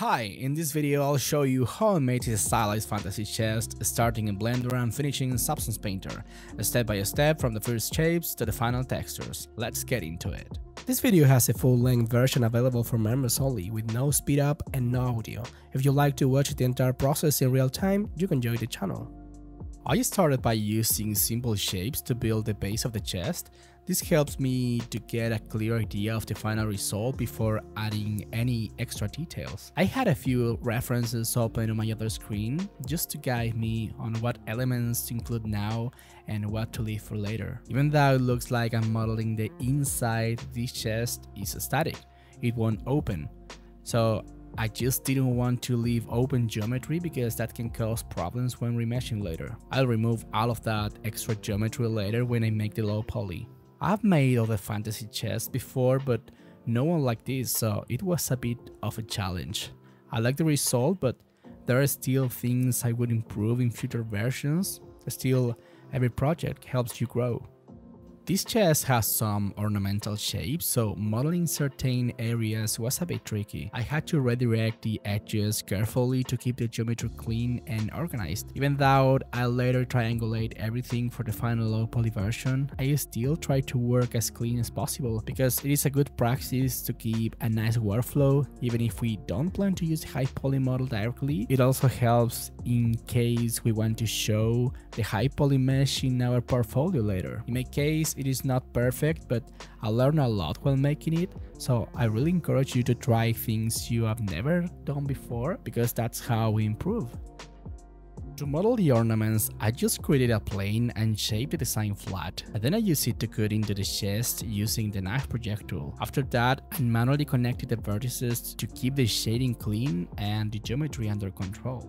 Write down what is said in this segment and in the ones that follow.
Hi, in this video I'll show you how I made this stylized fantasy chest, starting in Blender and finishing in Substance Painter, a step by step from the first shapes to the final textures. Let's get into it. This video has a full-length version available for members only, with no speed up and no audio. If you like to watch the entire process in real time, you can join the channel. I started by using simple shapes to build the base of the chest. This helps me to get a clear idea of the final result before adding any extra details. I had a few references open on my other screen just to guide me on what elements to include now and what to leave for later. Even though it looks like I'm modeling the inside, this chest is static, it won't open. So I just didn't want to leave open geometry because that can cause problems when remeshing later. I'll remove all of that extra geometry later when I make the low poly. I've made other fantasy chests before, but no one like this, so it was a bit of a challenge. I like the result, but there are still things I would improve in future versions. Still, every project helps you grow. This chest has some ornamental shapes, so modeling certain areas was a bit tricky. I had to redirect the edges carefully to keep the geometry clean and organized. Even though I later triangulate everything for the final low poly version, I still try to work as clean as possible because it is a good practice to keep a nice workflow. Even if we don't plan to use high poly model directly, it also helps in case we want to show the high poly mesh in our portfolio later. In my case, it is not perfect, but I learned a lot while making it, so I really encourage you to try things you have never done before, because that's how we improve. To model the ornaments, I just created a plane and shaped the design flat, and then I used it to cut into the chest using the knife projectile. After that, I manually connected the vertices to keep the shading clean and the geometry under control.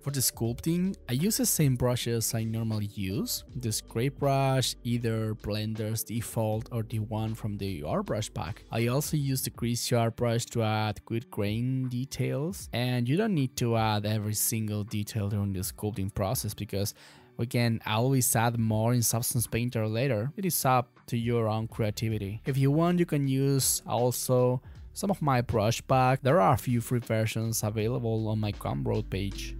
For the sculpting, I use the same brushes I normally use, the scrape brush, either Blender's default or the one from the airbrush pack. I also use the crease sharp brush to add good grain details, and you don't need to add every single detail during the sculpting process because we can always add more in Substance Painter later. It is up to your own creativity. If you want, you can use also some of my brush pack. There are a few free versions available on my Gumroad page.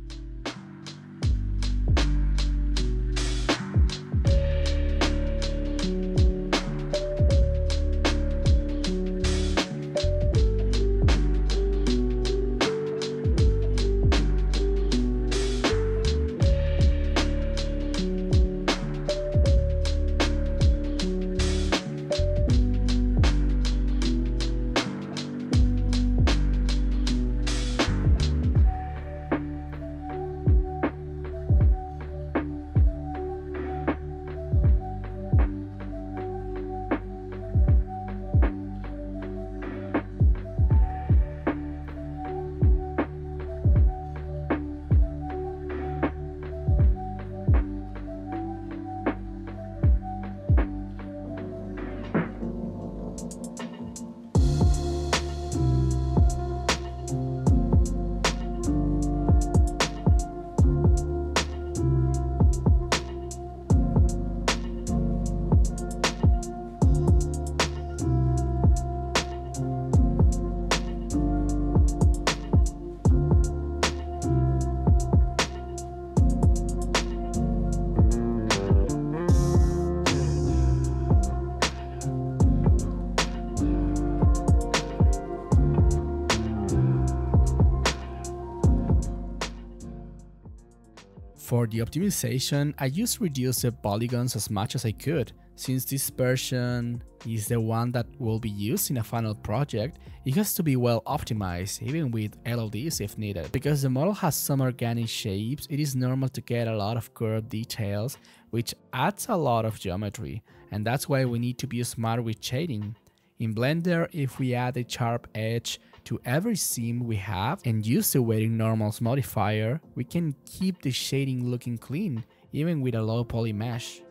For the optimization, I just reduced the polygons as much as I could. Since this version is the one that will be used in a final project, it has to be well optimized, even with LODs if needed. Because the model has some organic shapes, it is normal to get a lot of curved details, which adds a lot of geometry, and that's why we need to be smart with shading. In Blender, if we add a sharp edge to every seam we have and use the Weighted Normals modifier, we can keep the shading looking clean, even with a low poly mesh.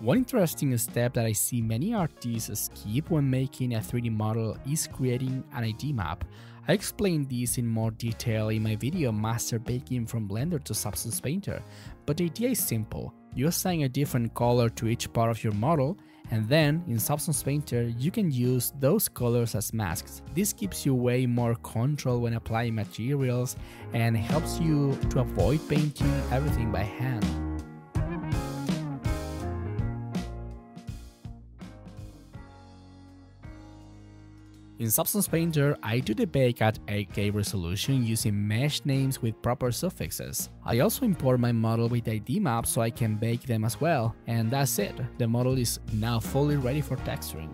One interesting step that I see many artists skip when making a 3D model is creating an ID map. I explained this in more detail in my video Master Baking from Blender to Substance Painter, but the idea is simple. You assign a different color to each part of your model, and then in Substance Painter you can use those colors as masks. This gives you way more control when applying materials and helps you to avoid painting everything by hand. In Substance Painter, I do the bake at 8K resolution using mesh names with proper suffixes. I also import my model with ID map so I can bake them as well, and that's it, the model is now fully ready for texturing.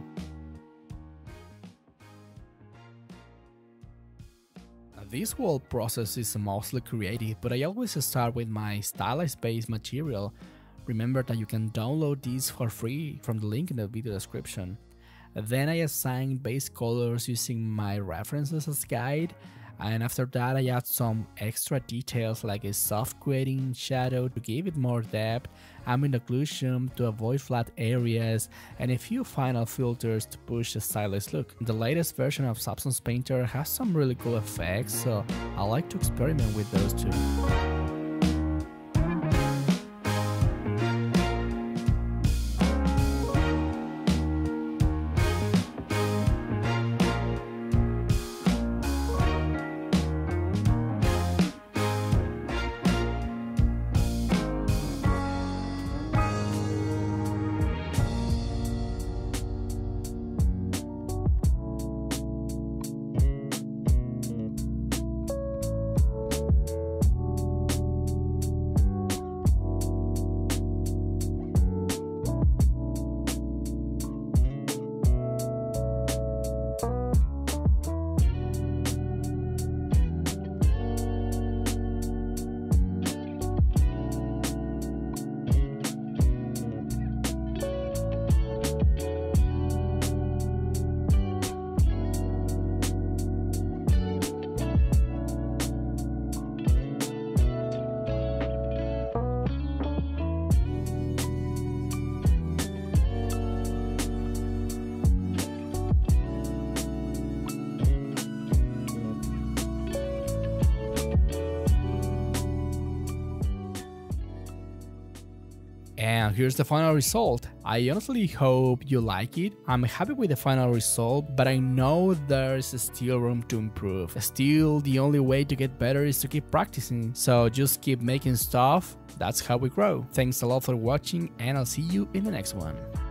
This whole process is mostly creative, but I always start with my stylized base material. Remember that you can download this for free from the link in the video description. Then I assign base colors using my references as guide, and after that I add some extra details like a soft grading shadow to give it more depth, ambient occlusion to avoid flat areas, and a few final filters to push the stylized look. The latest version of Substance Painter has some really cool effects, so I like to experiment with those too. And here's the final result. I honestly hope you like it. I'm happy with the final result, but I know there's still room to improve. Still, the only way to get better is to keep practicing, so just keep making stuff. That's how we grow. Thanks a lot for watching, and I'll see you in the next one.